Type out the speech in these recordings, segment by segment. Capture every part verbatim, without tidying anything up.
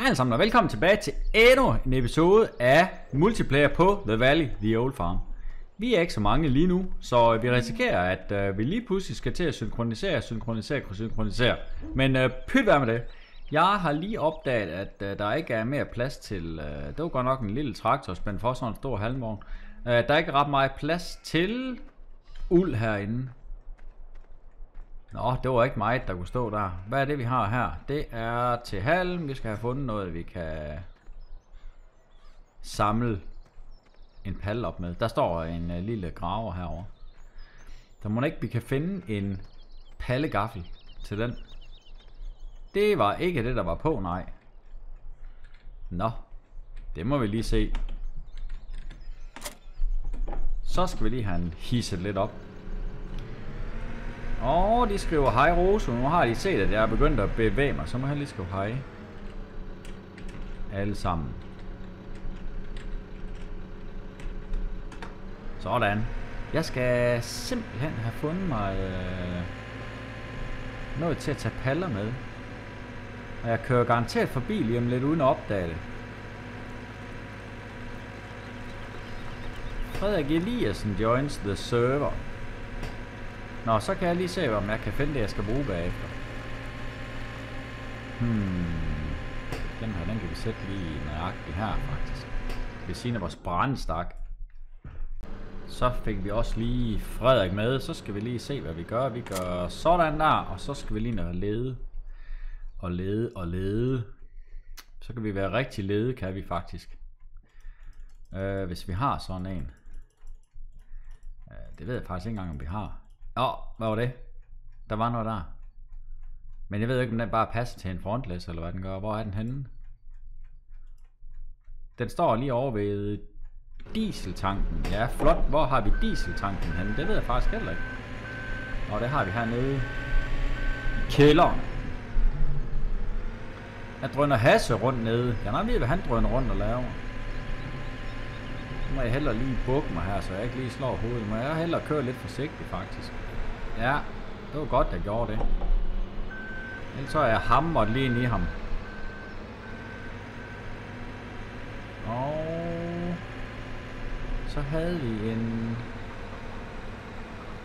Hej alle sammen og velkommen tilbage til endnu en episode af Multiplayer på The Valley The Old Farm. Vi er ikke så mange lige nu, så vi risikerer at øh, vi lige pludselig skal til at synkronisere, synkronisere, synkronisere. Men øh, pyt være med det. Jeg har lige opdaget at øh, der ikke er mere plads til, øh, det var godt nok en lille traktor spændt for sådan en stor halmvogn. øh, Der er ikke ret meget plads til uld herinde. Nå, det var ikke mig, der kunne stå der. Hvad er det, vi har her? Det er til halm. Vi skal have fundet noget, vi kan samle en palle op med. Der står en uh, lille graver herovre. Der må ikke, vi kan finde en pallegaffel til den. Det var ikke det, der var på, nej. Nå, det må vi lige se. Så skal vi lige have den hisset lidt op. Åh, oh, de skriver hej Rosu. Nu har de set, at jeg er begyndt at bevæge mig. Så må han lige skrive hej. Alle sammen. Sådan. Jeg skal simpelthen have fundet mig øh, noget til at tage paller med. Og jeg kører garanteret forbi lige om lidt uden at opdage det. Frederik Eliassen joins the server. Nå, så kan jeg lige se, om jeg kan finde det, jeg skal bruge bagefter. Hmm. Den her, den kan vi sætte lige nøjagtigt her, faktisk. Ved siden af vores brandstak. Så fik vi også lige Frederik med. Så skal vi lige se, hvad vi gør. Vi gør sådan der, og så skal vi lige noget lede. Og lede og lede. Så kan vi være rigtig lede, kan vi faktisk. Øh, hvis vi har sådan en. Øh, det ved jeg faktisk ikke engang, om vi har. Åh, hvad var det? Der var noget der. Men jeg ved ikke, om den bare passer til en frontlæs, eller hvad den gør. Hvor er den henne? Den står lige over ved dieseltanken. Ja, flot. Hvor har vi dieseltanken henne? Det ved jeg faktisk heller ikke. Og det har vi hernede i kælderen. Jeg drøner Hasse rundt nede. Jeg ved ikke, hvad han drøner rundt og laver. Nu må jeg hellere lige bukke mig her, så jeg ikke lige slår hovedet. Må jeg hellere køre lidt forsigtigt, faktisk. Ja, det var godt, jeg gjorde det. Ellers så er jeg hamret lige ind i ham. Og så havde vi en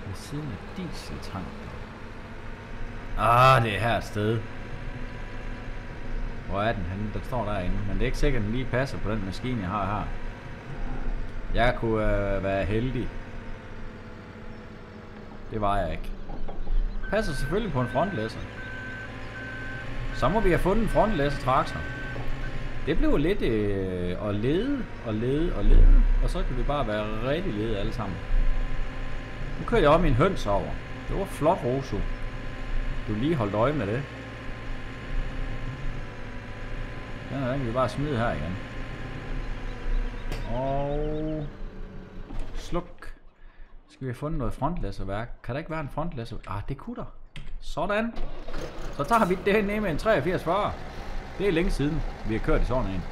ved siden af dieseltanken. Ah, det er her et sted. Hvor er den henne? Den står derinde. Men det er ikke sikkert, at den lige passer på den maskine, jeg har her. Jeg kunne øh, være heldig. Det var jeg ikke. Passer selvfølgelig på en frontlæsser. Så må vi have fundet en frontlæssertraktor. Det blev lidt øh, at lede og lede og lede. Og så kan vi bare være rigtig lede alle sammen. Nu kører jeg op min høns over. Det var flot, Rosu. Du lige holdt øje med det. Den her, den kan vi bare smide her igen. Og sluk. Skal vi have fundet noget frontlæsserværk? Kan der ikke være en frontlæsser? Ah, det kunne der. Sådan. Så tager vi det her ned med en treogfirs fyrre. Det er længe siden, vi har kørt i sådan en.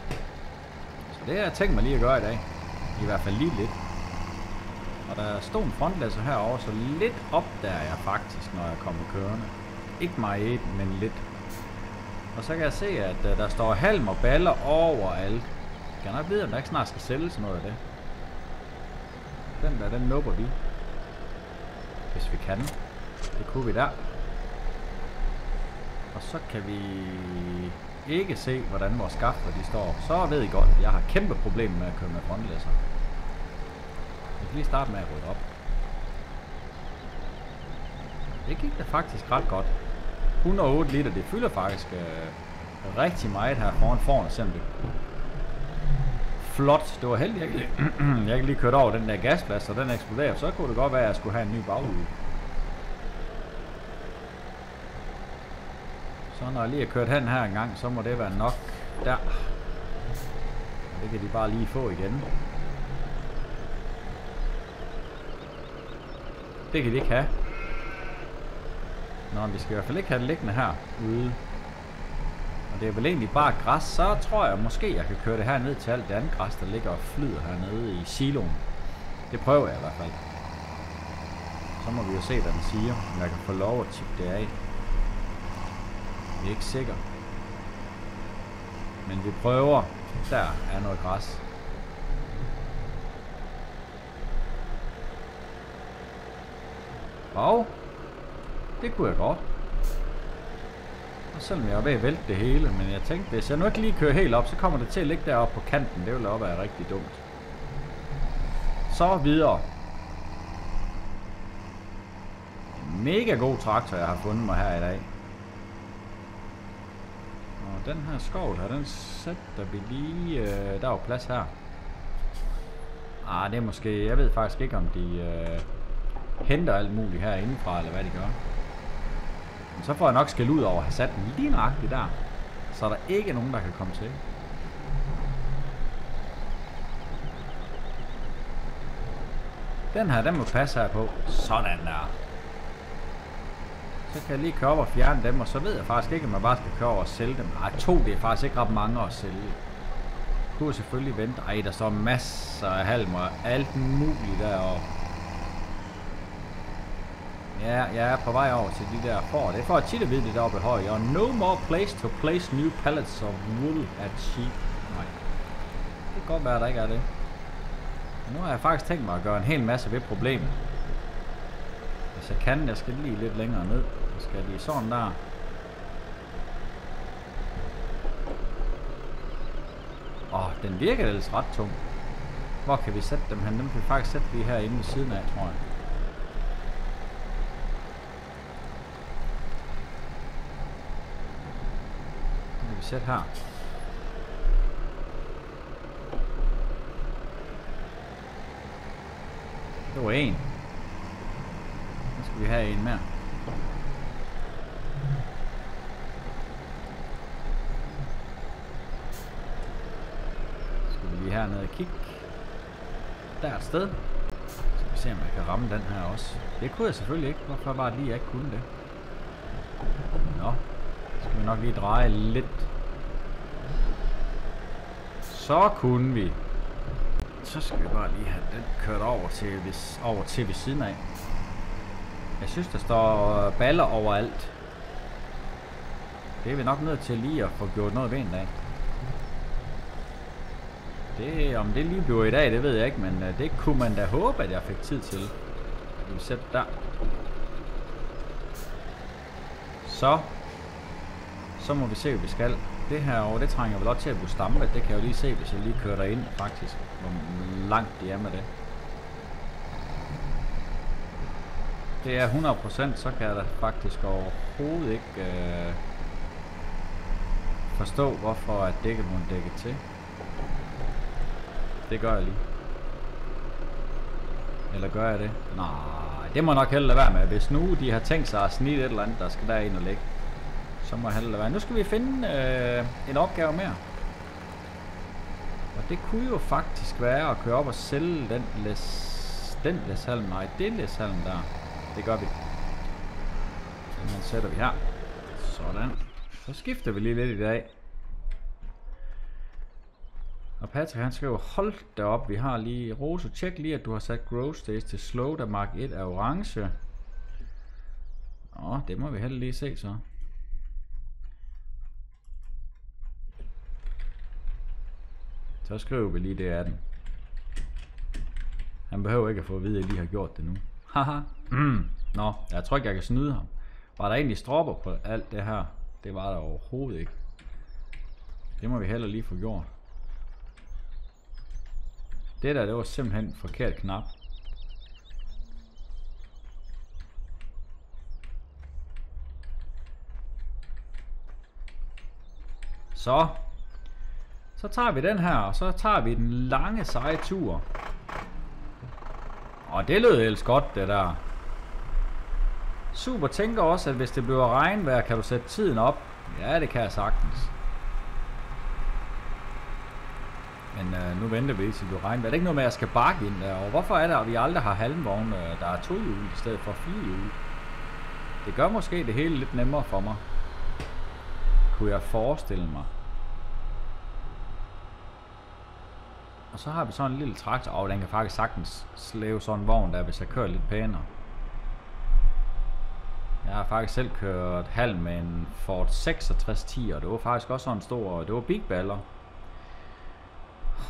Så det har jeg tænkt mig lige at gøre i dag. I hvert fald lige lidt. Og der stod en frontlæsser herovre, så lidt opdager jeg faktisk, når jeg kommer kørende. Ikke meget, men lidt. Og så kan jeg se, at der står halm og baller overalt. Jeg kan nok vide, om der ikke snart skal sælges noget af det. Den der, den nupper vi. Hvis vi kan. Det kunne vi der. Og så kan vi ikke se, hvordan vores skafter de står. Så ved I godt, jeg har kæmpe problemer med at køre med frontlæsser. Jeg kan lige starte med at rydde op. Det gik da faktisk ret godt. et hundrede og otte liter, det fylder faktisk øh, rigtig meget her foran foran, simpelthen. Flot, det var heldigt, jeg ikke lige, lige kørte over den der gasplads, og den eksploderer, så kunne det godt være, at jeg skulle have en ny bagluge. Så når jeg lige har kørt hen her en gang, så må det være nok der. Det kan de bare lige få igen. Det kan de ikke have. Nå, vi skal i hvert fald ikke have det liggende herude. Og det er vel egentlig bare græs, så tror jeg måske, jeg kan køre det her ned til alt det andet græs, der ligger og flyder hernede i siloen. Det prøver jeg i hvert fald. Så må vi jo se, hvad den siger, om jeg kan få lov at tippe det af. Det er ikke sikkert. Men vi prøver. Der er noget græs. Og det kunne jeg godt. Og selvom jeg var ved at vælte det hele, men jeg tænkte, hvis jeg nu ikke lige kører helt op, så kommer det til at ligge deroppe på kanten. Det ville da være rigtig dumt. Så videre. Mega god traktor, jeg har fundet mig her i dag. Og den her skov her, den sætter vi lige... Øh, der er jo plads her. Ah, det er måske... Jeg ved faktisk ikke, om de øh, henter alt muligt her indenfra, eller hvad de gør. Men så får jeg nok skæld ud over at have sat den lige nøjagtigt der. Så er der ikke nogen, der kan komme til. Den her, den må passe her på. Sådan der. Så kan jeg lige køre op og fjerne dem, og så ved jeg faktisk ikke, om man bare skal køre over og sælge dem. Ej, to, det er faktisk ikke ret mange at sælge. Kunne selvfølgelig vente. Ej, der står masser af halm og alt muligt deroppe. Ja, jeg er på vej over til de der får. Det får jeg tit at vide, det deroppe i høj. Og no more place to place new pallets of wool at cheap. Nej. Det kan godt være, der ikke er det. Men nu har jeg faktisk tænkt mig at gøre en hel masse ved problemet. Hvis jeg kan, jeg skal lige lidt længere ned. Jeg skal lige sådan der. Åh, oh, den virker ellers ret tung. Hvor kan vi sætte dem hen? Dem kan vi faktisk sætte lige herinde ved siden af, tror jeg. Den kan vi sætte her. Det var en. Nu skal vi have en mere. Så skal vi lige hernede og kigge. Der er et sted. Så skal vi se, om jeg kan ramme den her også. Det kunne jeg selvfølgelig ikke. Hvorfor var det lige, jeg ikke kunne det? Nå. Så skal vi nok lige dreje lidt. Så kunne vi. Så skal vi bare lige have den kørt over til, over til ved siden af. Jeg synes, der står baller overalt. Det er vi nok nødt til lige at få gjort noget ved en dag. Det, om det lige bliver i dag, det ved jeg ikke, men det kunne man da håbe, at jeg fik tid til. Vi sætter der. Så. Så må vi se, hvad vi skal. Det her over, det trænger vel også til at blive stampet. Det kan jeg jo lige se, hvis jeg lige kører derind, faktisk. Hvor langt det er med det. Det er hundrede procent, så kan jeg da faktisk overhovedet ikke øh, forstå, hvorfor at dækket må dække til. Det gør jeg lige. Eller gør jeg det? Nej, det må nok hellere være med. Hvis nu de har tænkt sig at snide et eller andet, der skal der ind og lægge, så må jeg hellere være. Nu skal vi finde øh, en opgave mere. Og det kunne jo faktisk være at køre op og sælge den læs, den læshalm. Nej, det læshalm der. Det gør vi. Den sætter vi her. Sådan. Så skifter vi lige lidt i dag. Og Patrick, han skriver, hold da op, vi har lige... Rosu, tjek lige, at du har sat growth stage til slow, der mark et er orange. Åh, det må vi heller lige se så. Så skriver vi lige, det er den. Han behøver ikke at få at vide, at jeg lige har gjort det nu. Haha. Mm. Nå, jeg tror ikke, jeg kan snyde ham. Var der egentlig stropper på alt det her? Det var der overhovedet ikke. Det må vi heller lige få gjort. Det der, det var simpelthen en forkert knap. Så. Så tager vi den her, og så tager vi den lange seje tur. Og det lød ellers godt, det der. Super tænker også, at hvis det bliver regnvejr, kan du sætte tiden op. Ja, det kan jeg sagtens. Men øh, nu venter vi ikke, til det bliver regnvejr. Det er ikke noget med, at jeg skal bakke ind derovre. Hvorfor er det, at vi aldrig har halmvogne, der er to hjul i stedet for fire hjul? Det gør måske det hele lidt nemmere for mig. Kunne jeg forestille mig. Og så har vi sådan en lille traktor, og den kan faktisk sagtens slæve sådan en vogn der, hvis jeg kører lidt pænere. Jeg har faktisk selv kørt halv med en Ford seksogtres ti, og det var faktisk også en stor, det var Big Baller.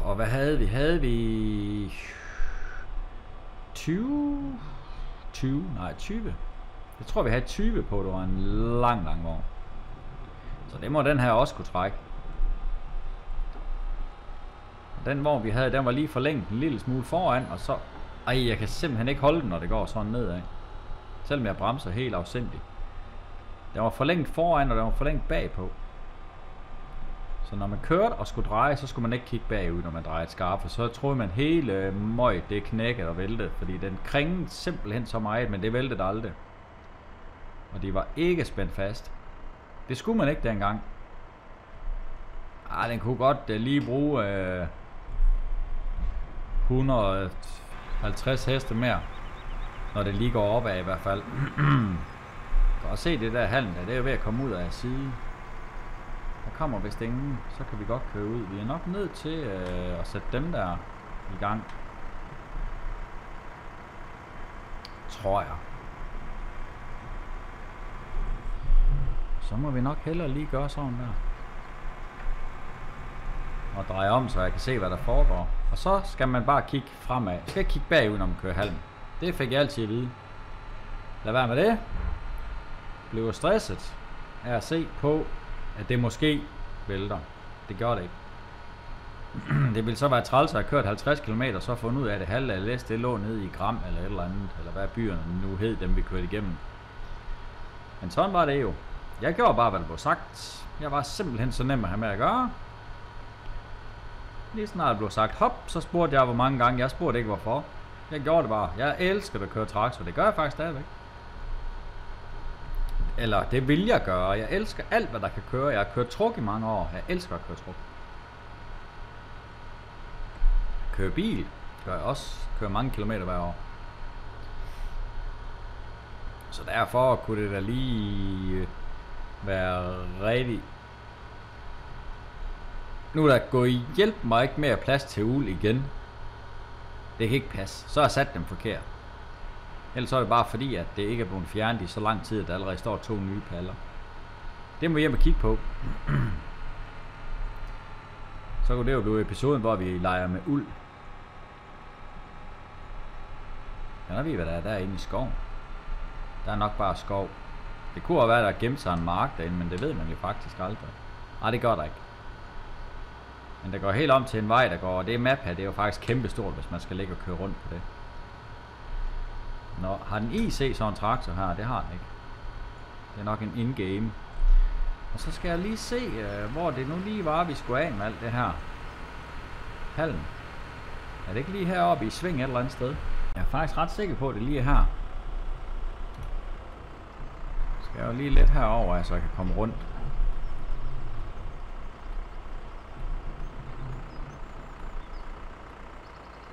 Og hvad havde vi? Havde vi tyve? tyve? Nej, tyve. Jeg tror vi havde tyve på, det var en lang, lang vogn. Så det må den her også kunne trække. Den vogn vi havde, den var lige forlængt en lille smule foran, og så... Ej, jeg kan simpelthen ikke holde den, når det går sådan nedad. Selvom jeg bremser helt afsindigt. Den var forlængt foran, og den var forlængt bagpå. Så når man kørte og skulle dreje, så skulle man ikke kigge bagud, når man drejede skarpt. For så troede man hele møg, det knækkede og væltede. Fordi den kringede simpelthen så meget, men det væltede aldrig. Og de var ikke spændt fast. Det skulle man ikke dengang. Ah, den kunne godt uh, lige bruge uh, et hundrede og halvtreds heste mere. Når det lige går opad i hvert fald. Og se det der halm der, det er ved at komme ud af siden. Der kommer vist ingen, så kan vi godt køre ud. Vi er nok nødt til øh, at sætte dem der i gang. Tror jeg. Så må vi nok hellere lige gøre sådan der. Og dreje om, så jeg kan se hvad der foregår. Og så skal man bare kigge fremad. Jeg skal kigge bagud, når man kører halm. Det fik jeg altid at vide. Lad være med det. Bliver stresset af at se på, at det måske vælter. Det gør det ikke. Det ville så være træls at have kørt halvtreds kilometer, så fundet ud af, at det halve af læs, det lå nede i Gram eller et eller andet. Eller hvad byerne nu hed, dem vi kørte igennem. Men sådan var det jo. Jeg gjorde bare, hvad der blev sagt. Jeg var simpelthen så nem at have med at gøre. Lige snart det blev sagt hop, så spurgte jeg hvor mange gange. Jeg spurgte ikke hvorfor. Jeg gjorde det bare. Jeg elsker at køre traktor. Det gør jeg faktisk stadigvæk. Eller det vil jeg gøre. Jeg elsker alt hvad der kan køre. Jeg har kørt truk i mange år. Jeg elsker at køre truk. Køre bil gør jeg også. Kører mange kilometer hver år. Så derfor kunne det da lige være rigtig. Nu er der gået hjælp mig ikke mere plads til ul igen. Det kan ikke passe. Så har jeg sat dem forkert. Ellers er det bare fordi, at det ikke er blevet fjernet i så lang tid, at der allerede står to nye paller. Det må vi hjem og kigge på. Så kunne det jo blive episoden, hvor vi leger med uld. Jeg ved, hvad der er derinde i skoven. Der er nok bare skov. Det kunne også være, at der gemte sig en mark derinde, men det ved man jo faktisk aldrig. Nej, det gør der ikke. Men der går helt om til en vej, der går, og det map her, det er jo faktisk kæmpestort, hvis man skal ligge og køre rundt på det. Nå, har den I C så en traktor her? Det har den ikke. Det er nok en in-game. Og så skal jeg lige se, hvor det nu lige var, vi skulle af med alt det her. Hallen. Er det ikke lige heroppe i sving et eller andet sted? Jeg er faktisk ret sikker på, at det lige er her. Så skal jeg jo lige lidt herover, så jeg kan komme rundt.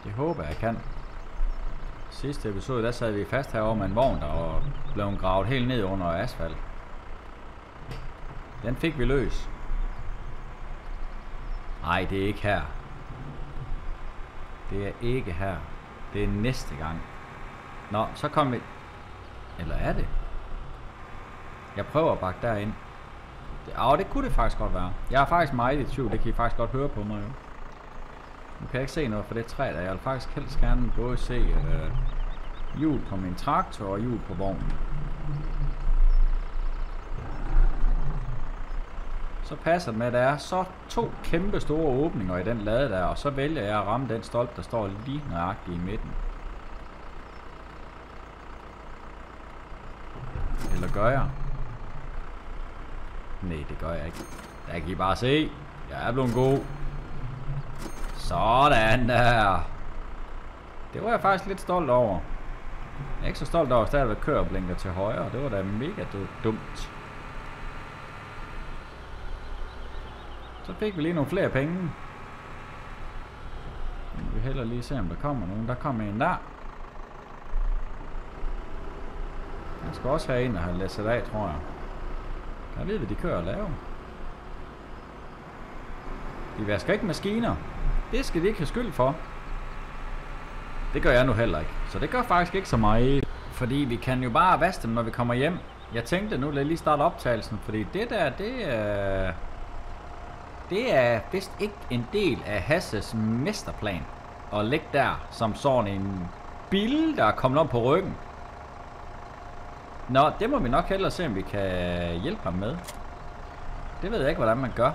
Det håber jeg kan. Sidste episode, der sad vi fast herovre med en vogn, der blev gravet helt ned under asfalt. Den fik vi løs. Nej, det er ikke her. Det er ikke her. Det er næste gang. Nå, så kom vi... Eller er det? Jeg prøver at bakke derind. Åh, det kunne det faktisk godt være. Jeg er faktisk meget i tvivl, det kan I faktisk godt høre på mig jo. Nu kan jeg ikke se noget for det træ der. Jeg vil faktisk helst gerne både se øh, hjul på min traktor og hjul på vognen. Så passer det med, at der er så to kæmpe store åbninger i den lade der, og så vælger jeg at ramme den stolpe, der står lige nøjagtigt i midten. Eller gør jeg? Nej, det gør jeg ikke. Der kan I bare se. Jeg er blevet god. Sådan der. Det var jeg faktisk lidt stolt over. Jeg er ikke så stolt over at stadigvæk køre og blinker til højre. Det var da mega dumt. Så fik vi lige nogle flere penge. Men vi vil hellere lige se om der kommer nogen. Der kommer en der. Jeg skal også have en der har læsset af, tror jeg. Jeg ved hvad de kører og laver. De vasker ikke maskiner. Det skal de ikke have skyld for. Det gør jeg nu heller ikke. Så det gør faktisk ikke så meget. Fordi vi kan jo bare vaske dem, når vi kommer hjem. Jeg tænkte, nu lige starte optagelsen, fordi det der, det er... Det er vist ikke en del af Hasses mesterplan at ligge der som sådan en bil, der er kommet om på ryggen. Nå, det må vi nok hellere se, om vi kan hjælpe ham med. Det ved jeg ikke, hvordan man gør.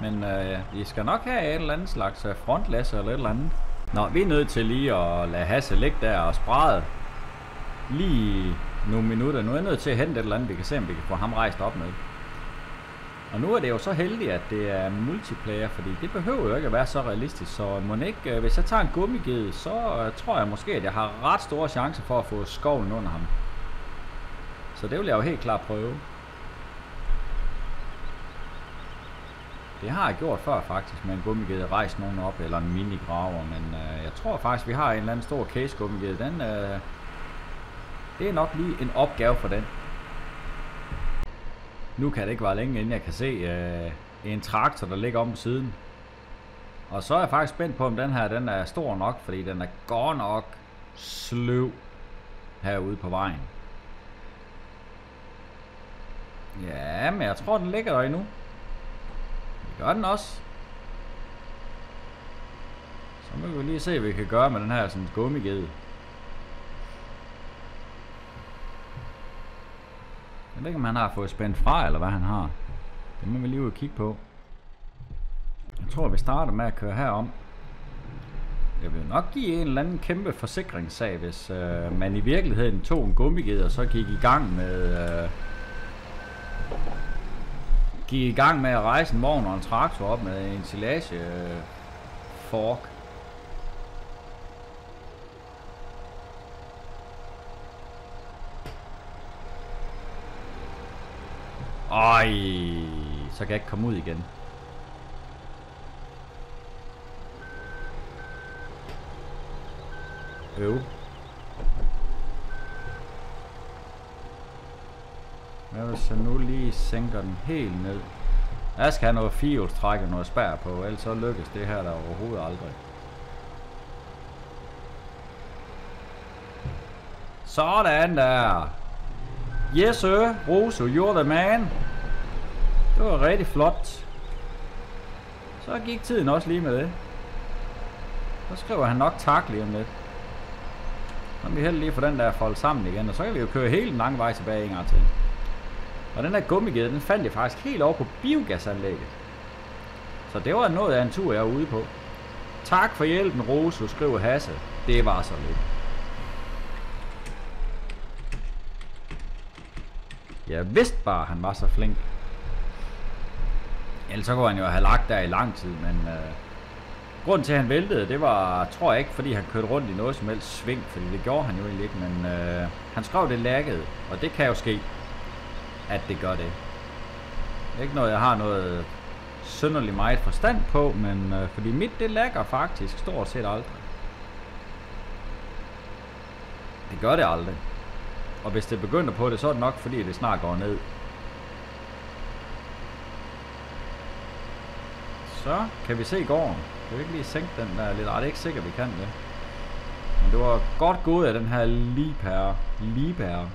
Men øh, I skal nok have et eller andet slags frontlasse eller et eller andet. Nå, vi er nødt til lige at lade Hasse ligge der og spræde lige nogle minutter. Nu er jeg nødt til at hente et eller andet, vi kan se, om vi kan få ham rejst op med. Og nu er det jo så heldigt, at det er multiplayer, fordi det behøver jo ikke at være så realistisk. Så må ikke, hvis jeg tager en gummiged, så øh, tror jeg måske, at jeg har ret store chancer for at få skovlen under ham. Så det vil jeg jo helt klart prøve. Det har jeg gjort før faktisk, med en gummiged rejst nogen op, eller en minigraver, men øh, jeg tror faktisk, vi har en eller anden stor case gummiged. Den, øh, det er nok lige en opgave for den. Nu kan det ikke være længe, inden jeg kan se øh, en traktor, der ligger om på siden. Og så er jeg faktisk spændt på, om den her den er stor nok, fordi den er godt nok sløv herude på vejen. Ja, men jeg tror, den ligger der endnu. Det gør den også. Så må vi lige se, hvad vi kan gøre med den her sådan gummiged. Jeg ved ikke, om han har fået spændt fra, eller hvad han har. Det må vi lige ud og kigge på. Jeg tror, vi starter med at køre herom. Jeg vil nok give en eller anden kæmpe forsikringssag, hvis øh, man i virkeligheden tog en gummiged og så gik i gang med... Øh, Gik i gang med at rejse en vogn og en traktor op med en silage øh, fork. Ej, så kan jeg ikke komme ud igen. Øv. Hvad hvis jeg nu lige sænker den helt ned? Jeg skal have noget firehjulstræk og noget spær på, ellers så lykkes det her der overhovedet aldrig. Sådan der! Yes sir, Rosu, you're the man! Det var rigtig flot. Så gik tiden også lige med det. Så skriver han nok tak lige om lidt. Så kan vi hellere lige få den der foldet sammen igen, og så kan vi jo køre hele den lange vej tilbage en gang til. Og den her gummiged, den fandt jeg faktisk helt over på biogasanlægget. Så det var noget af en tur, jeg var ude på. Tak for hjælpen, Rosu, skriver Hasse. Det var så lidt. Jeg vidste bare, han var så flink. Ellers så kunne han jo have lagt der i lang tid, men... Øh, grunden til, at han væltede, det var, tror jeg ikke, fordi han kørte rundt i noget som helst sving, fordi det gjorde han jo egentlig ikke, men øh, han skrev det laggede, og det kan jo ske. At det gør det. Ikke noget jeg har noget synderligt meget forstand på, men øh, fordi mit det lagger faktisk stort set aldrig. Det gør det aldrig. Og hvis det begynder på det, så er det nok fordi det snart går ned. Så kan vi se gården. Kan vi ikke lige sænke den der lidt? Ej, det er ikke sikkert vi kan det. Men det var godt gået af den her Liebherr. Liebherr.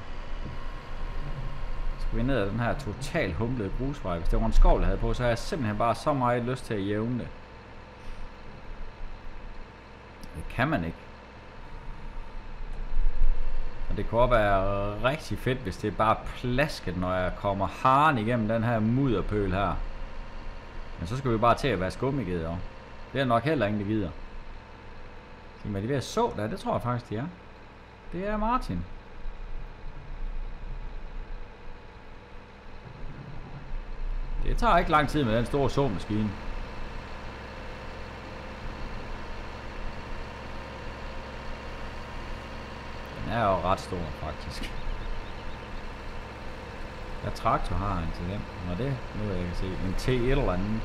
Vi er ned ad den her totalt humlede grusvej. Hvis det var en skovl, der havde på, så har jeg simpelthen bare så meget lyst til at jævne det. Det kan man ikke. Og det kunne også være rigtig fedt, hvis det bare plasket, når jeg kommer haren igennem den her mudderpøl her. Men så skal vi bare til at være gummigeder. Det er nok heller ingen, der gider. Men de er ved at så der, det tror jeg faktisk, de er. Det er Martin. Det tager ikke lang tid med den store såmaskine. Den er jo ret stor faktisk. Hvad traktor har han til den? Nå det, nu jeg kan se, en T et eller andet.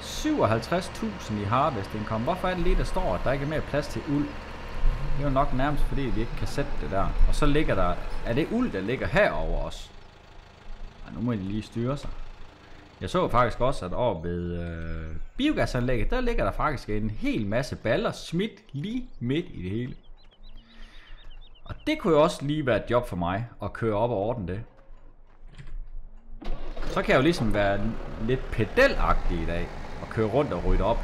syvoghalvtreds tusind i harvestindkomst. Hvorfor er det lige der står, at der ikke er mere plads til uld? Det er jo nok nærmest fordi vi ikke kan sætte det der. Og så ligger der, er det uld der ligger herover os? Nu må de lige styre sig. Jeg så faktisk også, at over ved øh, biogasanlægget, der ligger der faktisk en hel masse baller smidt lige midt i det hele. Og det kunne jo også lige være et job for mig, at køre op og ordne det. Så kan jeg jo ligesom være lidt pedel-agtig i dag, og køre rundt og rydde op.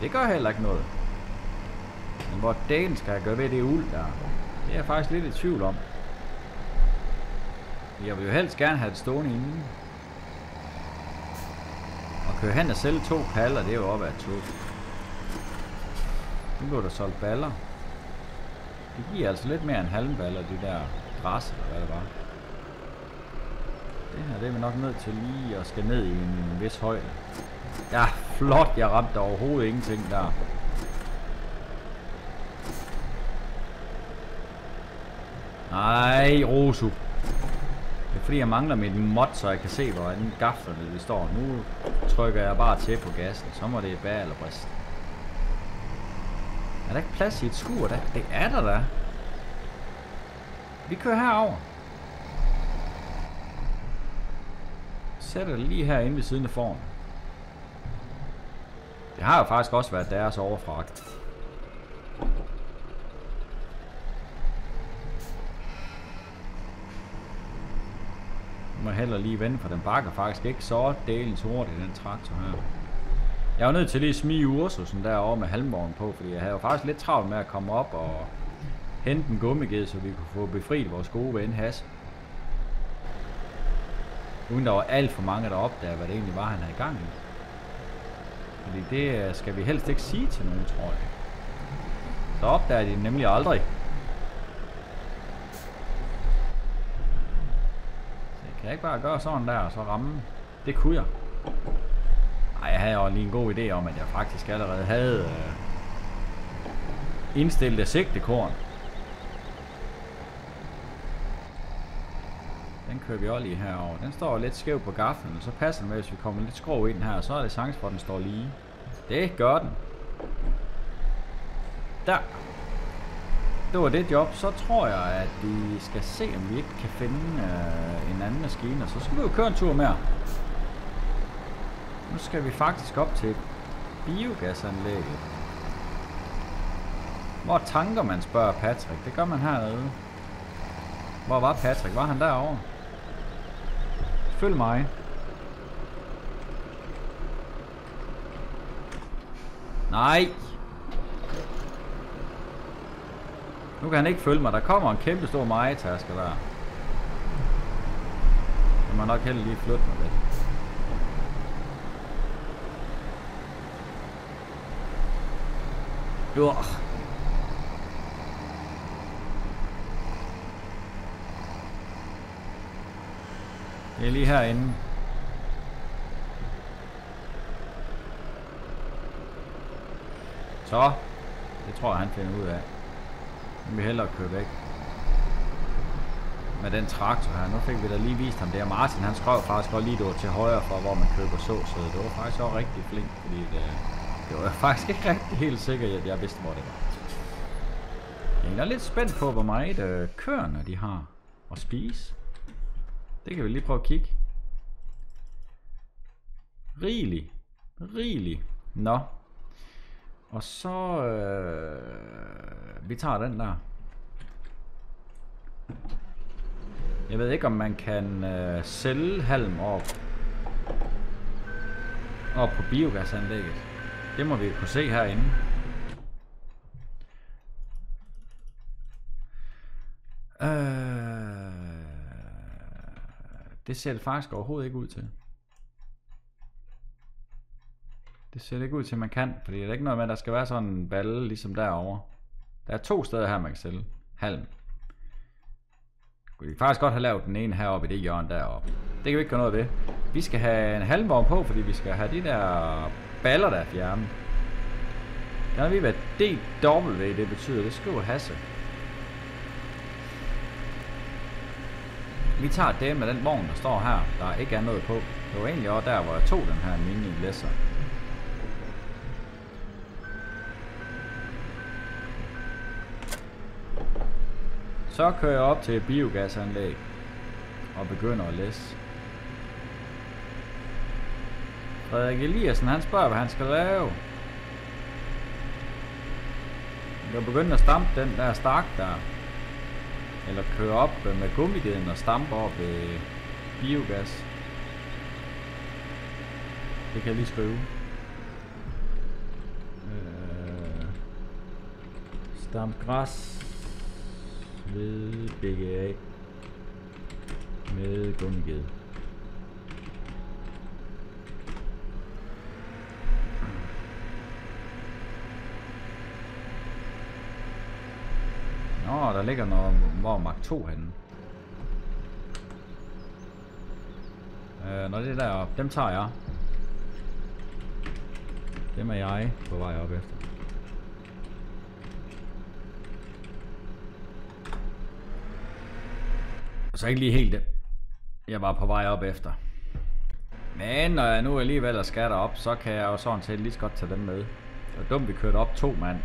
Det gør heller ikke noget. Men hvor delen skal jeg gøre ved det uld der? Det er jeg faktisk lidt i tvivl om. Jeg vil jo helst gerne have det stående inden. Og køre hen og sælge to paller, det er jo op ad to. Nu blev der solgt baller. Det giver altså lidt mere end halmballer, det der græs, eller hvad det var. Det her, det er vi nok nødt til lige at skal ned i en vis højde. Ja, flot, jeg ramte overhovedet ingenting der. Nej, Rosu. Det er fordi jeg mangler mit mod, så jeg kan se hvordan gaflerne det står. Nu trykker jeg bare til på gassen, så må det bære eller brist. Er der ikke plads i et skur der? Det er der da. Vi kører herover. Sætter det lige herinde ved siden af formen. Det har jo faktisk også været deres overfragt. Må heller lige vende, for den bakker faktisk ikke så delens hurtigt, den traktor her. Jeg var nødt til lige at smige Ursusen derovre med halmvognen på, fordi jeg havde jo faktisk lidt travlt med at komme op og hente en gummiged, så vi kunne få befriet vores gode ven Hasse. Uden der var alt for mange, der opdagede, hvad det egentlig var, han havde i gang i. Fordi det skal vi helst ikke sige til nogen, tror jeg. Så opdager de nemlig aldrig. Jeg kan ikke bare gøre sådan der og så ramme. Det kunne jeg. Ej, jeg havde jo lige en god idé om, at jeg faktisk allerede havde øh, indstillet af sigtekorn. Den kører vi også lige herovre. Den står lidt skæv på gaflen, og så passer den med, hvis vi kommer lidt skrå ind her, så er det chance for, at den står lige. Det gør den. Der. Det var det job. Så tror jeg, at vi skal se, om vi ikke kan finde øh, en anden maskine, og så skal vi jo køre en tur mere. Nu skal vi faktisk op til biogasanlægget. Hvor tanker man, spørger Patrick. Det gør man hernede. Hvor var Patrick? Var han derovre? Følg mig. Nej! Nu kan han ikke følge mig. Der kommer en kæmpe stor majetaske der. Jeg må nok heller lige flytte mig lidt. Jo. Det er lige herinde. Så. Det tror jeg han finder ud af. Vi hellere købe væk med den traktor her. Nu fik vi da lige vist ham der. Martin han skrev faktisk også lige, det var til højre for, hvor man køber såsæde. Det var faktisk også rigtig flink, fordi det, det var jeg faktisk ikke rigtig helt sikker, at jeg vidste, hvor det var. Jeg er lidt spændt på, hvor meget øh, køerne de har at spise. Det kan vi lige prøve at kigge. Rigelig. Rigelig. Nå. Og så... Øh, vi tager den der. Jeg ved ikke, om man kan øh, sælge halm op. Op på biogasanlægget. Det må vi kunne se herinde. Øh, det ser det faktisk overhovedet ikke ud til. Det ser det ikke ud til, at man kan, fordi der er ikke noget med, at der skal være sådan en balle, ligesom derovre. Der er to steder her, man kan sælge halm. Vi kan faktisk godt have lavet den ene heroppe i det hjørne deroppe. Det kan vi ikke gøre noget ved. Vi skal have en halmvogn på, fordi vi skal have de der baller, der er fjernet. Der har vi været D W, det betyder, det skriver Hasse. Vi tager det med den vogn, der står her, der ikke er noget på. Det var egentlig også der, hvor jeg tog den her mini-læsser. Så kører jeg op til biogasanlæg og begynder at læse. Frederik Eliassen han spørger, hvad han skal lave. Jeg begynder at stampe den der stak der. Eller køre op med gummigeden og stampe op ved biogas. Det kan jeg lige skrive. Øh, stamp græs ved B G A med gummigeden. Nå, der ligger noget, hvor Mark to henne. Øh, når det er deroppe, dem tager jeg. Dem er jeg på vej op efter. Så ikke lige helt det, jeg var på vej op efter. Men når jeg nu alligevel er skatter op, så kan jeg jo sådan set lige så godt tage dem med. Det var dumt, vi kørte op to mand.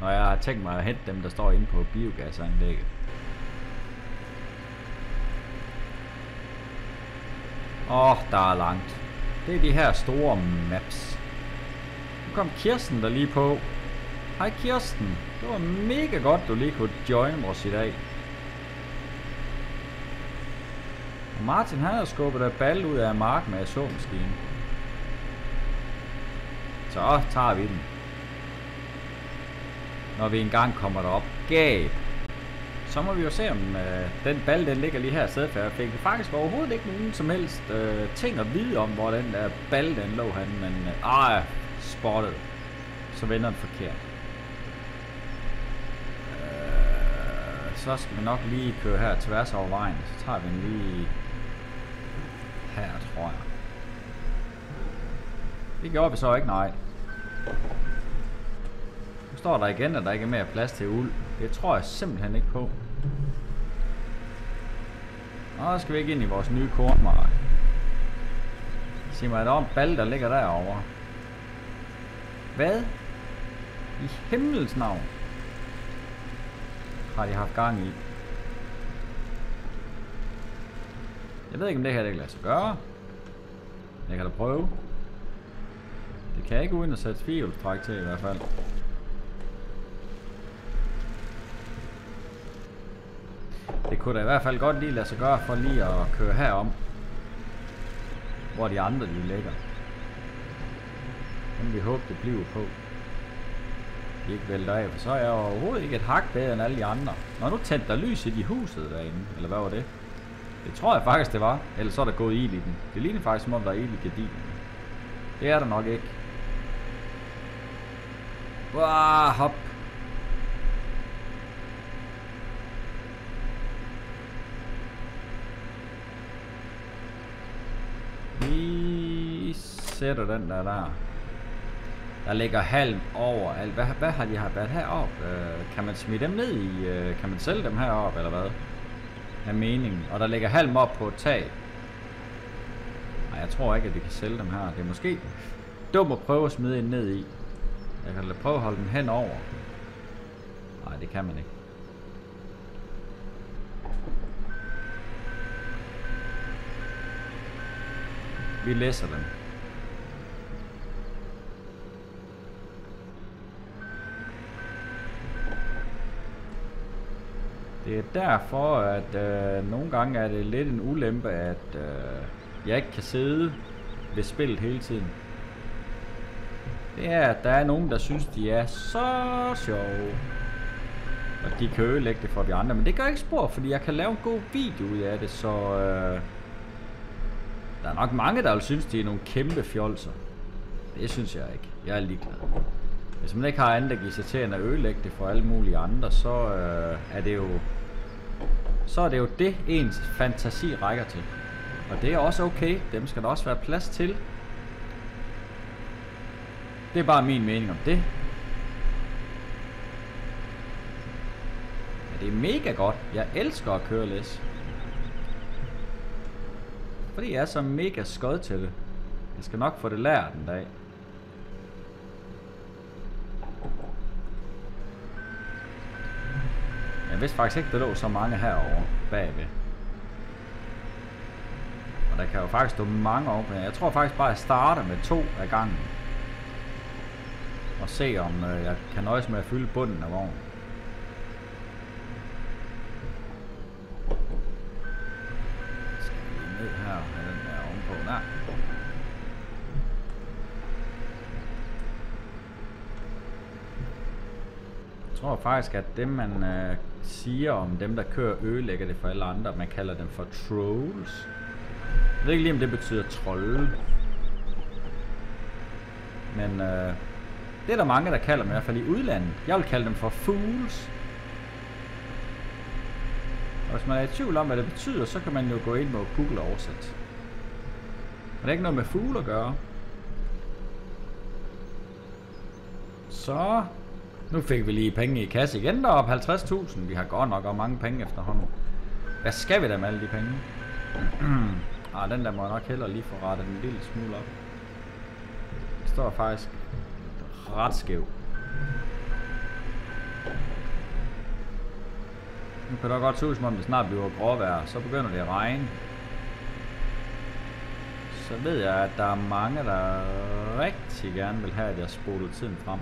Når jeg har tænkt mig at hente dem, der står inde på biogasanlægget. Åh, der er langt. Det er de her store maps. Nu kom Kirsten der lige på. Hej Kirsten. Det var mega godt, du lige kunne join os i dag. Og Martin han havde skubbet der balle ud af mark med såmaskinen. Så tager vi den. Når vi engang kommer derop. Gab. Så må vi jo se, om øh, den balle den ligger lige her i stedet for. Jeg fik faktisk overhovedet ikke nogen som helst øh, ting at vide om, hvor den der balle den lå han. Men øh, spottet. Så vender den forkert. Øh, så skal vi nok lige køre her tværs over vejen. Så tager vi den lige her, tror jeg. Det gjorde vi så ikke, nej. Står der igen, at der ikke er mere plads til uld. Det tror jeg simpelthen ikke på. Nå, skal vi ikke ind i vores nye kornmark. Sig mig, at der er en balle, der ligger derovre. Hvad? I himmels navn har de haft gang i. Jeg ved ikke, om det her det kan lade sig gøre. Jeg kan da prøve. Det kan jeg ikke uden at sætte firehjulstræk til i hvert fald. Det kunne da i hvert fald godt lige lade sig gøre for lige at køre herom, hvor de andre lige ligger. Men vi håber det bliver på. De ikke vælter af, for så er jeg overhovedet ikke et hak bedre end alle de andre. Nå, nu tændte der lys i de huset derinde, eller hvad var det? Det tror jeg faktisk det var, eller så er der gået ild i den. Det ligner faktisk som om der er ild i gardinen. Det er der nok ikke. Wow, hop. Vi sætter den der der. Der ligger halm over alt. Hvad, hvad har de her været herop? Øh, kan man smide dem ned i? Øh, kan man sælge dem herop eller hvad? Er meningen. Og der ligger halm op på et tag. Nej, jeg tror ikke at vi kan sælge dem her. Det er måske dumt at prøve at smide en ned i. Jeg kan da prøve at holde den hen over. Nej, det kan man ikke. Vi læser den. Det er derfor, at øh, nogle gange er det lidt en ulempe, at øh, jeg ikke kan sidde ved spillet hele tiden. Det er, at der er nogen, der synes, de er så sjove. Og de kan ødelægge det for de andre, men det gør ikke spor, fordi jeg kan lave en god video ud af det, så... Øh, der er nok mange, der vil synes, de er nogle kæmpe fjolser. Det synes jeg ikke. Jeg er ligeglad. Hvis man ikke har andet at give sig til end at ødelægge det for alle mulige andre, så øh, er det jo... Så er det jo det, ens fantasi rækker til. Og det er også okay. Dem skal der også være plads til. Det er bare min mening om det. Men det er mega godt. Jeg elsker at køre læs. Fordi jeg er så mega skød til det. Jeg skal nok få det lært en dag. Jeg vidste faktisk ikke, der lå så mange herovre bagved. Og der kan jo faktisk stå mange åbninger. Jeg tror faktisk bare, at jeg starter med to ad gangen. Og se om jeg kan nøjes med at fylde bunden af vognen. ned her med den der ovenpå. Nej. Jeg tror faktisk, at det man øh, siger om dem, der kører ødelægger det for alle andre, man kalder dem for trolls. Jeg ved ikke lige, om det betyder trolde. Men øh, det er der mange, der kalder dem, i hvert fald i udlandet. Jeg vil kalde dem for fools. Og hvis man er i tvivl om, hvad det betyder, så kan man jo gå ind på Google og oversætte. Og det er ikke noget med fugle at gøre. Så nu fik vi lige penge i kasse igen deroppe. halvtreds tusind. Vi har godt nok og mange penge efterhånden. Hvad skal vi da med alle de penge? Ah, den der må jeg nok hellere lige få rettet en lille smule op. Den står faktisk ret skæv. Nu kan det godt se ud, som om det snart bliver gråvejr. Så begynder det at regne. Så ved jeg, at der er mange, der rigtig gerne vil have, at jeg spoler tiden frem.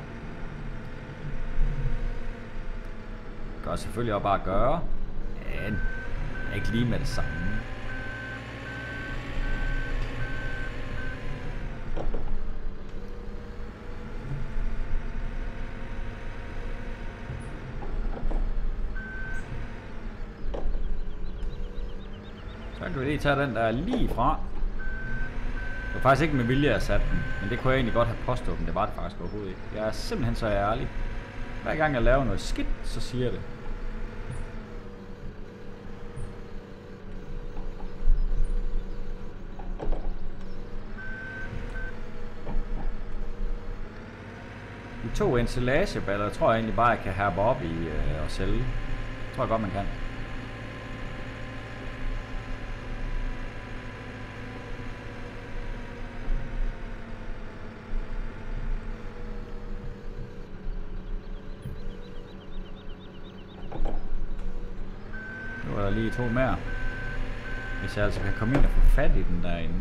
Det gør selvfølgelig også bare at gøre, men ikke lige med det samme. Så kan vi lige tage den der lige fra. Det var faktisk ikke med vilje at sætte den, men det kunne jeg egentlig godt have påstået, men det var det faktisk overhovedet ikke. Jeg er simpelthen så ærlig. Hver gang jeg laver noget skidt, så siger jeg det. De to ensilageballer tror jeg egentlig bare, jeg kan herpe op i øh, og sælge. Det tror jeg godt, man kan. Lige to mere. Hvis jeg altså kan komme ind og få fat i den derinde.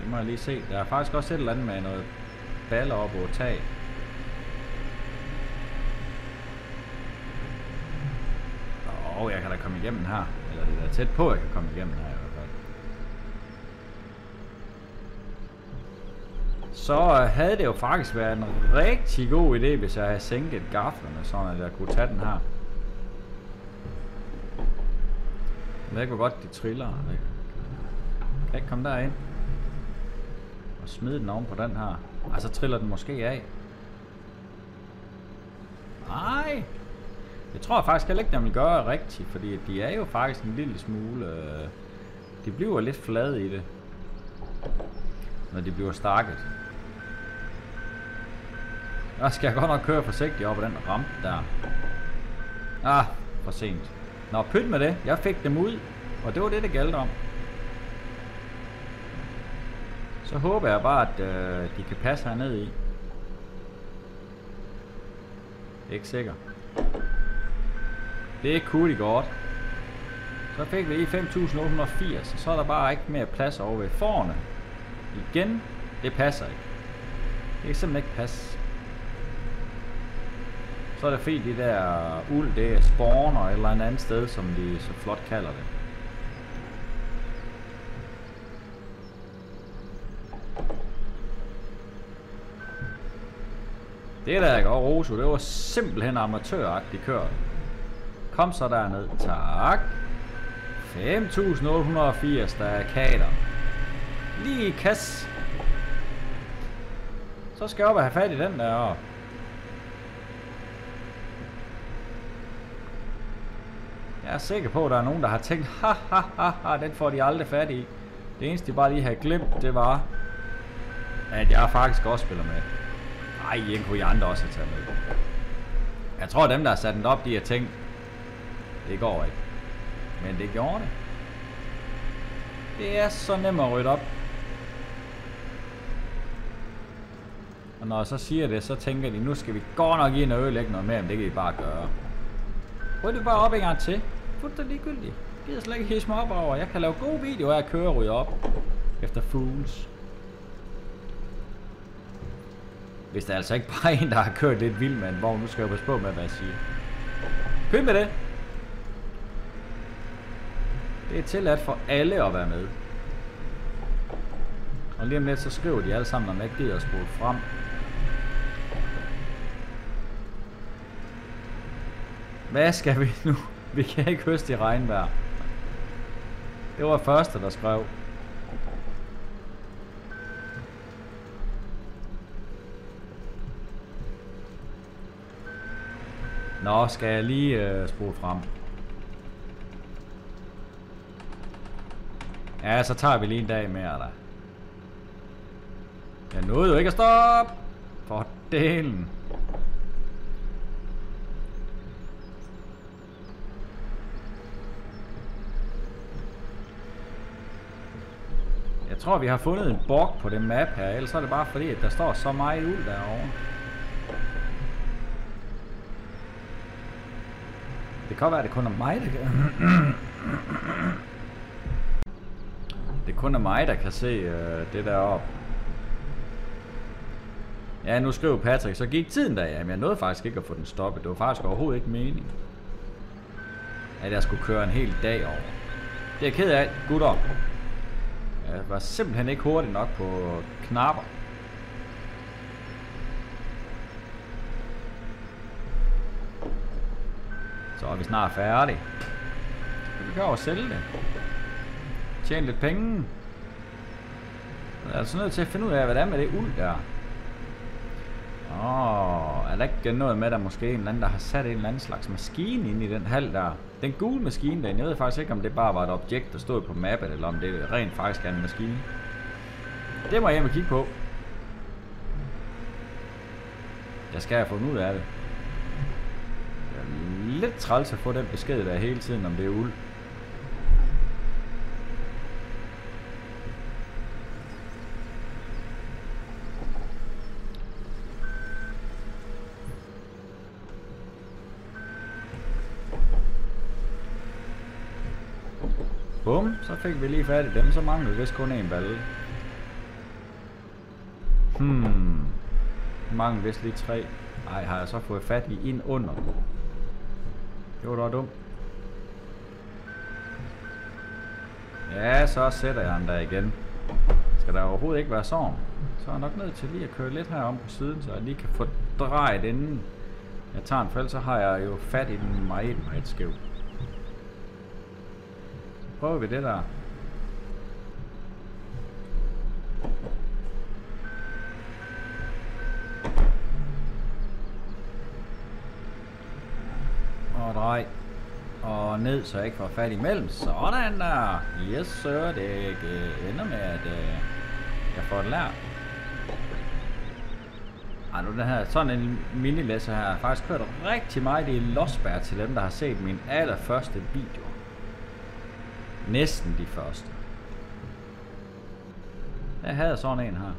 Det må jeg lige se. Der er faktisk også et eller andet med noget baller op over tag. Åh, jeg kan da komme igennem her. Eller det er tæt på, jeg kan komme igennem her i hvert fald. Så havde det jo faktisk været en rigtig god idé, hvis jeg havde sænket gaflerne, sådan at jeg kunne tage den her. Jeg ved ikke, hvor godt de triller. Jeg kan ikke komme derind og smide den oven på den her. Ej, så triller den måske af. Nej. Jeg tror faktisk heller ikke, den vil gøre rigtigt, fordi de er jo faktisk en lille smule... Øh, de bliver lidt flade i det, når de bliver stakket. Der skal jeg godt nok køre forsigtigt op ad den rampe der. Ah, for sent. Nå, pyt med det. Jeg fik dem ud, og det var det, det galt om. Så håber jeg bare, at øh, de kan passe herned i. Ikke sikker. Det kunne de godt. Så fik vi i fem tusind otte hundrede og firs, så er der bare ikke mere plads over ved forne. Igen, det passer ikke. Det kan simpelthen ikke passe. Så er det fint, de der uld, det er spawner eller et eller andet sted, som de så flot kalder det. Det der, ikke? Og Rosu, det var simpelthen amatøragtigt kørt. Kom så derned. Tak. fem tusind otte hundrede og firs, der er kater. Lige i kasse. Så skal jeg op og have fat i den der. Jeg er sikker på, at der er nogen, der har tænkt, ha ha ha ha, den får de aldrig fat i. Det eneste, de bare lige havde glemt, det var, at jeg faktisk også spiller med. Ej, den kunne I andre også have taget med. Jeg tror, dem, der har sat den op, de har tænkt, det går ikke. Men det gjorde det. Det er så nemt at rydde op. Og når jeg så siger det, så tænker de, nu skal vi godt nok ind og ødelægge noget mere, men det kan I bare gøre. Rydde bare op en gang til. Fuldt det ligegyldigt. Jeg gider slet ikke hisse mig op over. Jeg kan lave gode videoer af at køre og rydde op efter fugles. Hvis der er altså ikke bare en, der har kørt lidt vildt med en vogn. Nu skal jeg passe på med, hvad jeg siger. Pyt med det. Det er tilladt for alle at være med. Og lige om lidt, så skriver de alle sammen, om jeg ikke gider at spole frem. Hvad skal vi nu? Vi kan ikke høste i regnvejr. Det var første, der skrev. Nå, skal jeg lige øh, spole frem. Ja, så tager vi lige en dag mere, eller? Jeg nåede jo ikke at stoppe! For delen! Jeg tror, vi har fundet en bug på det map her, ellers er det bare fordi, at der står så meget ud derovre. Det kan være, at det kun er mig, der kan... Det kun er mig, der kan se øh, det deroppe. Ja, nu skrev Patrick, så gik tiden der. Jamen, jeg nåede faktisk ikke at få den stoppet. Det var faktisk overhovedet ikke meningen, at jeg skulle køre en hel dag over. Det er jeg ked af, gutter. Jeg var simpelthen ikke hurtig nok på knapper. Så er vi snart færdige. Vi kan jo sælge det. Tjene lidt penge. Jeg er altså nødt til at finde ud af, hvad det er med det uld der. Åh, oh, er der ikke noget med, der måske en eller anden, der har sat en eller anden slags maskine ind i den hal der? Den gule maskine derinde, jeg ved faktisk ikke, om det bare var et objekt, der stod på mappet, eller om det rent faktisk er en maskine. Det må jeg hjem og kigge på. Jeg skal have fundet ud af det. Det er lidt træls at få den besked der hele tiden, om det er uld. Bum, så fik vi lige fat i dem, så mangler vi vist kun en balle. Hmm, mangler vist lige tre. Ej, har jeg så fået fat i en under? Det var da dumt. Ja, så sætter jeg den der igen. Skal der overhovedet ikke være sorg? Så er jeg nok nødt til lige at køre lidt herom på siden, så jeg lige kan få drejet inden jeg tager en fælde, så har jeg jo fat i den meget, meget skæv. Prøver vi det der? Og drej. Og ned, så jeg ikke får fat imellem. Sådan der. Yes, sir. Det ender med, at øh, jeg får det lært. Ej, nu den her, sådan en minilæsser her. Jeg har faktisk kørt rigtig meget i Losberg til dem, der har set min allerførste video. Næsten de første. Jeg havde sådan en her.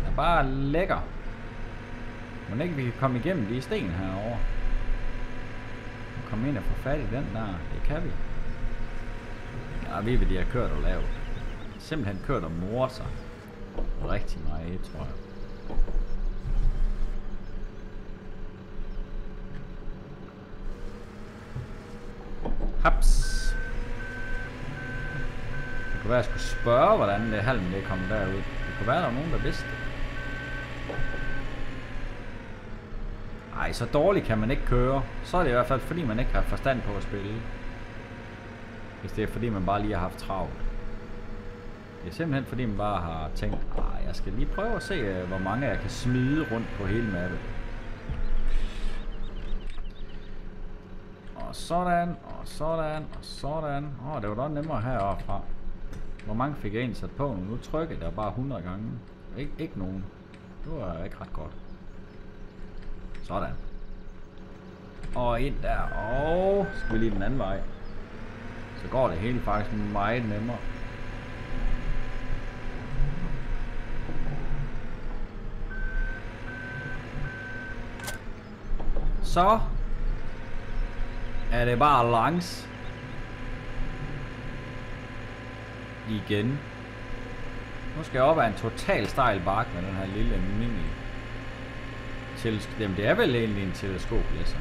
Den er bare lækker. Men ikke vi kan komme igennem de sten herovre. Kom ind og få fat i den der. Det kan vi. Ja, vi ved de har kørt og lavet. Simpelthen kørt og morder sig. Rigtig meget, tror jeg. Haps. Det kunne være, at jeg skulle spørge, hvordan det halmen det kom derud. Det kunne være, der var nogen, der vidste. Ej, så dårligt kan man ikke køre. Så er det i hvert fald, fordi man ikke har forstand på at spille. Hvis det er, fordi man bare lige har haft travlt. Det er simpelthen, fordi man bare har tænkt, ej, jeg skal lige prøve at se, hvor mange jeg kan smide rundt på hele mappet. Og sådan, og sådan, og sådan. Åh, oh, det var da nemmere heroppe fra. Hvor mange fik jeg indsat på nu? Nu trykkede jeg bare hundrede gange. Ik ikke nogen. Det var ikke ret godt. Sådan. Og ind der. Og så skal vi lige den anden vej. Så går det hele faktisk meget nemmere. Så er det bare langs igen. Nu skal jeg op ad en total stejl bakke med den her lille mini teleskop. Jamen det er vel egentlig en teleskoplæsser.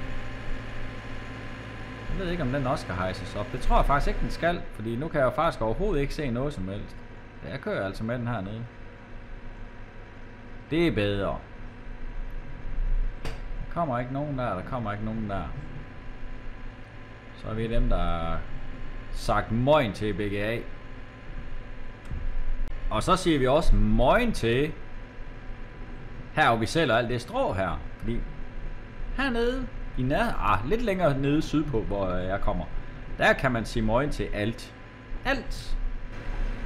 Jeg ved ikke, om den også skal hejses op. Det tror jeg faktisk ikke, den skal, fordi nu kan jeg jo faktisk overhovedet ikke se noget som helst. Jeg kører altså med den hernede. Det er bedre. Der kommer ikke nogen der, der kommer ikke nogen der. Så er vi dem, der har sagt møgen til B G A. Og så siger vi også møgen til her, hvor vi sælger alt det strå her. Fordi hernede i nær, ah, lidt længere nede sydpå, hvor jeg kommer, der kan man sige møgen til alt. Alt.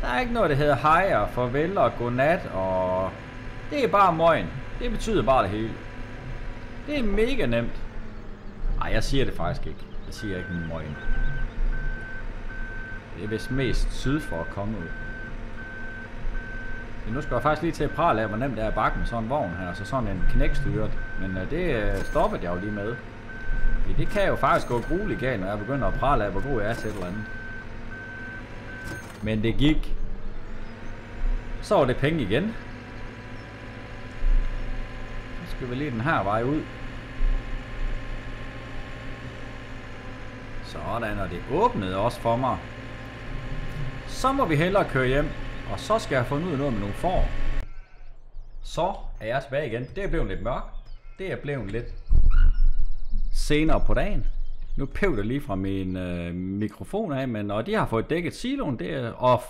Der er ikke noget, der hedder hej og farvel og godnat, og det er bare møgen. Det betyder bare det hele. Det er mega nemt. Ej, jeg siger det faktisk ikke. Jeg siger ikke møgen. Det er vist mest syd for at komme ud. Så nu skal jeg faktisk lige til at prale af, hvor nemt det er at bakke med sådan en vogn her, så sådan en knækstyret. Men uh, det uh, stoppede jeg jo lige med. Ja, det kan jo faktisk gå grueligt galt, når jeg begynder at prale af, hvor god jeg er til et eller andet. Men det gik. Så var det penge igen. Så skal vi lige den her vej ud. Sådan, og det åbnede også for mig. Så må vi hellere køre hjem. Og så skal jeg finde ud af noget med nogle får. Så er jeg tilbage igen. Det er blevet lidt mørkt. Det er blevet lidt senere på dagen. Nu pev det lige fra min øh, mikrofon af, men og de har fået dækket siloen, det er, og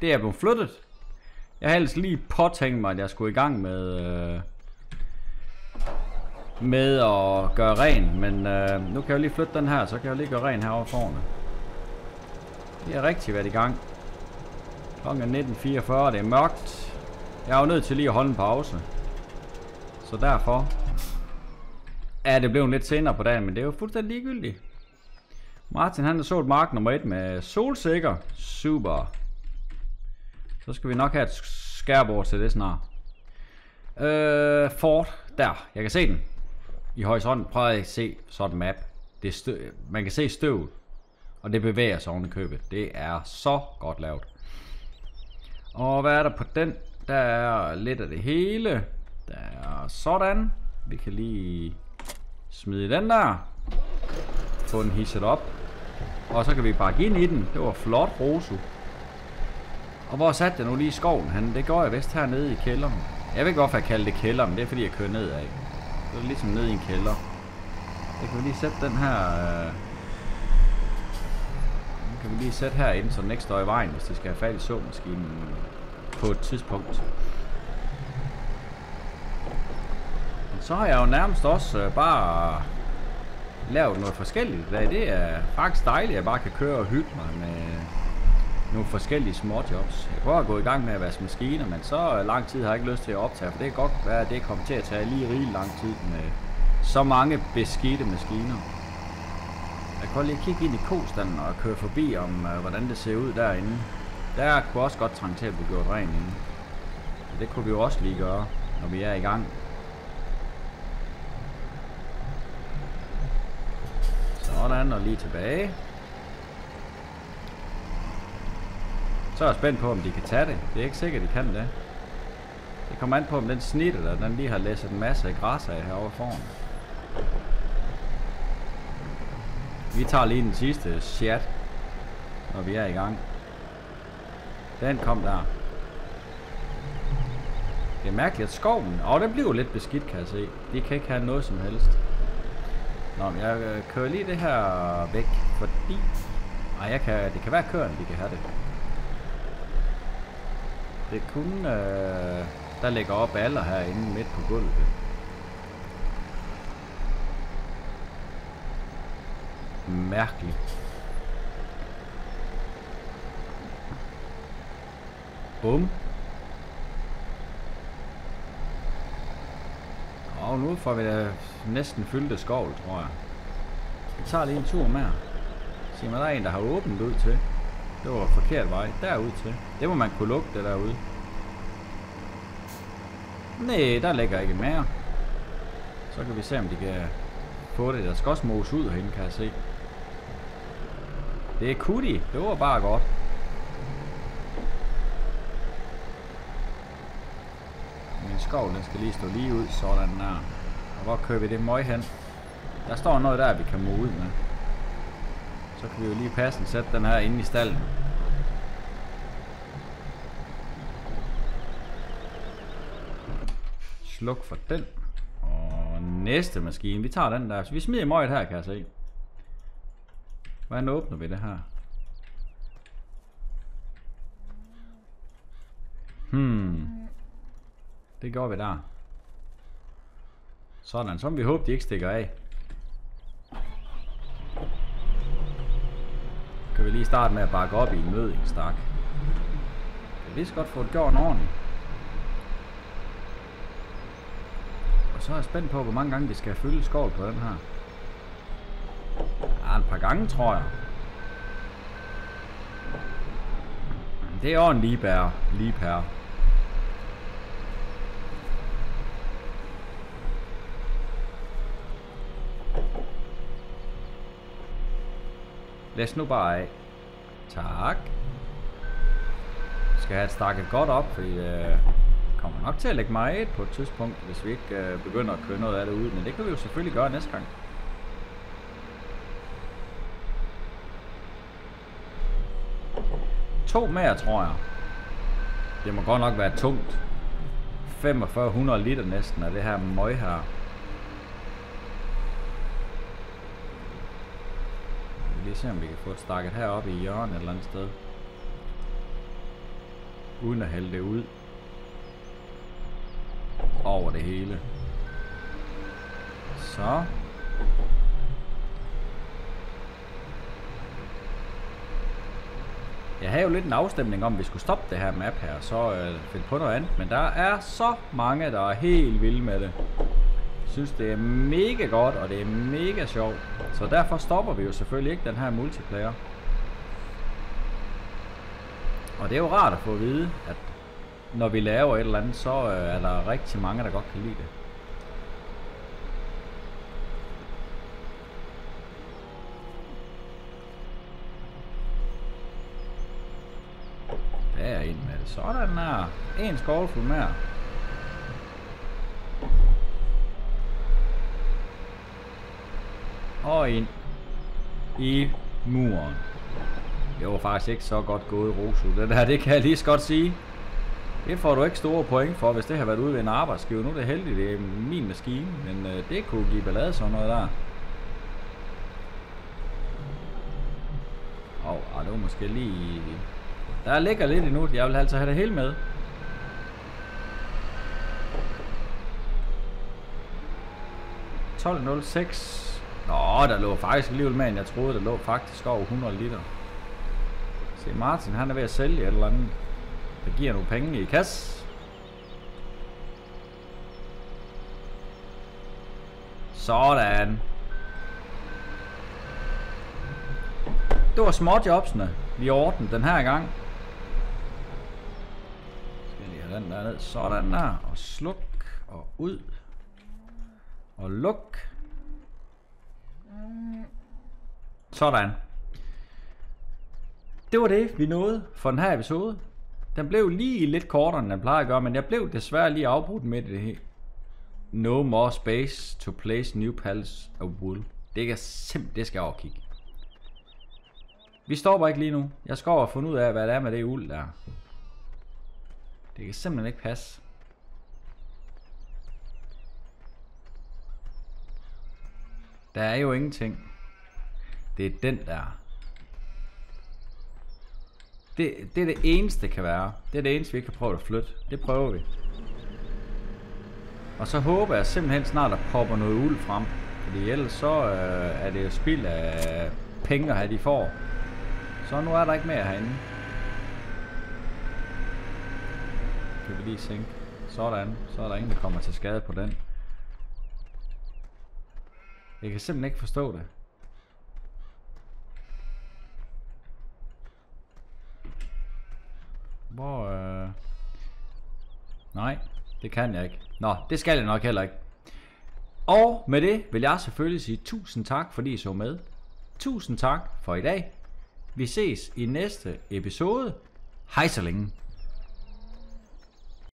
det er blevet flyttet. Jeg har ellers lige påtænkt mig, at jeg skulle i gang med øh, med at gøre ren, men øh, nu kan jeg lige flytte den her, så kan jeg lige gøre ren herovre foran. Det er rigtig været i gang. Klokken er nitten fireogfyrre, det er mørkt. Jeg er jo nødt til lige at holde en pause. Så derfor er det blevet lidt senere på dagen, men det er jo fuldstændig ligegyldigt. Martin, han har solgt mark nummer et med solsikker. Super. Så skal vi nok have et skærbord til det snart. Øh, Ford. Der. Jeg kan se den. I horisonten. Prøv at se sådan en map. Det støv. Man kan se støv. Og det bevæger sig oven i købet. Det er så godt lavet. Og hvad er der på den? Der er lidt af det hele. Der er sådan. Vi kan lige smide den der. Få den hisset op. Og så kan vi bakke ind i den. Det var flot, Rosu. Og hvor satte jeg nu lige skoven han? Det gør jeg vist hernede i kælderen. Jeg ved ikke hvorfor jeg kalder det kælder, men det er fordi jeg kører nedad. Så er det ligesom ned i en kælder. Det kan vi lige sætte den her. Den kan vi lige sætte herinde, så den ikke står i vejen, hvis det skal have fat i såmaskinen på et tidspunkt. Så har jeg jo nærmest også øh, bare lavet noget forskelligt. Det er faktisk dejligt, at jeg bare kan køre og hygge mig med nogle forskellige småjobs. Jeg prøver at gå i gang med at vaske maskiner, men så lang tid har jeg ikke lyst til at optage, for det kan godt være, at det kommer til at tage lige rigtig lang tid med så mange beskidte maskiner. Jeg kan lige kigge ind i kostanden og køre forbi om, øh, hvordan det ser ud derinde. Der kunne også godt trænge til at blive gjort rent inde. Så det kunne vi jo også lige gøre, når vi er i gang. Sådan, og lige tilbage. Så er jeg spændt på, om de kan tage det. Det er ikke sikkert, de kan det. Det kommer an på, om den snitte der, den lige har læsset en masse græs af herovre foran. Vi tager lige den sidste chat, når vi er i gang. Den kom der. Det er mærkeligt, at skoven... Åh, den bliver lidt beskidt, kan jeg se. De kan ikke have noget som helst. Nå, men jeg kører lige det her væk, fordi... Ej, jeg kan, det kan være køren, de kan have det. Det er kun... Øh, der ligger op alder herinde midt på gulvet. Mærkeligt. Bum. Og nu får vi da næsten fyldte skovl, tror jeg. Vi tager lige en tur mere. Se, man, der er en, der har åbent ud til. Det var forkert vej. Derud til. Det må man kunne lukke det derude. Næh, der ligger ikke mere. Så kan vi se, om de kan få det. Der skal også mose ud herinde, kan jeg se. Det er kuti. Det var bare godt. Min skov, den skal lige stå lige ud, sådan der. Og hvor kører vi det møg hen? Der står noget der, vi kan mode ud med. Så kan vi jo lige passe den, sætte den her inde i stallen. Sluk for den. Og næste maskine, vi tager den der. Så vi smider møget her, kan jeg se. Hvordan åbner vi det her? Hmm. Det gør vi der. Sådan, som vi håber de ikke stikker af. Kan vi lige starte med at bakke op i en mødingsstak. Jeg vidste godt få det gjort ordentligt. Og så er jeg spændt på, hvor mange gange vi skal fylde skål på den her. Ja, et par gange, tror jeg. Det er også en Liebherr. Liebherr. Læs nu bare af. Tak. Skal have stakket godt op, for jeg kommer nok til at lægge mig et på et tidspunkt, hvis vi ikke begynder at køre noget af det ud. Men det kan vi jo selvfølgelig gøre næste gang. To mere, tror jeg. Det må godt nok være tungt. fyrre fem hundrede liter næsten af det her møg her. Vi ser om vi kan få et stakket heroppe i hjørnet et eller andet sted. Uden at hælde det ud. Over det hele. Så. Jeg havde jo lidt en afstemning om, vi skulle stoppe det her map her, så øh, finde på noget andet. Men der er så mange, der er helt vilde med det. Jeg synes, det er mega godt, og det er mega sjovt. Så derfor stopper vi jo selvfølgelig ikke den her multiplayer. Og det er jo rart at få at vide, at når vi laver et eller andet, så øh, er der rigtig mange, der godt kan lide det. Sådan her. En skovlfuld mere. Og ind i muren. Det var faktisk ikke så godt gået, Rosu. Det der, det kan jeg lige så godt sige. Det får du ikke store point for, hvis det har været ude ved en arbejdsgiver. Nu er det heldigt, det er min maskine, men det kunne give ballade sådan noget der. Åh, oh, det var måske lige... Der ligger lidt endnu. Jeg vil altså have det hele med. tolv nul seks. Nå, der lå faktisk alligevel mere end jeg troede. Der lå faktisk over hundrede liter. Se, Martin han er ved at sælge et eller andet. Der giver nogle penge i kasse. Sådan. Det var småjobsene. Vi ordner den her gang. Den der ned, sådan der, og sluk, og ud, og luk, sådan. Det var det, vi nåede for den her episode. Den blev lige lidt kortere, end den plejer at gøre, men jeg blev desværre lige afbrudt med det her. No more space to place new pallets of wool. Det kan simpelthen, det skal jeg overkigge. Vi stopper ikke lige nu. Jeg skal over og finde ud af, hvad det er med det uld der. Det kan simpelthen ikke passe. Der er jo ingenting. Det er den der. Det, det er det eneste, det kan være. Det er det eneste, vi ikke kan prøve at flytte. Det prøver vi. Og så håber jeg simpelthen snart, at popper noget uld frem. Fordi ellers så øh, er det jo spild af penge, at de får. Så nu er der ikke mere herinde. Kan vi lige sænke. Sådan. Så er der ingen, der kommer til skade på den. Jeg kan simpelthen ikke forstå det. Hvor... Øh... Nej, det kan jeg ikke. Nå, det skal jeg nok heller ikke. Og med det vil jeg selvfølgelig sige tusind tak, fordi I så med. Tusind tak for i dag. Vi ses i næste episode. Hej så længe.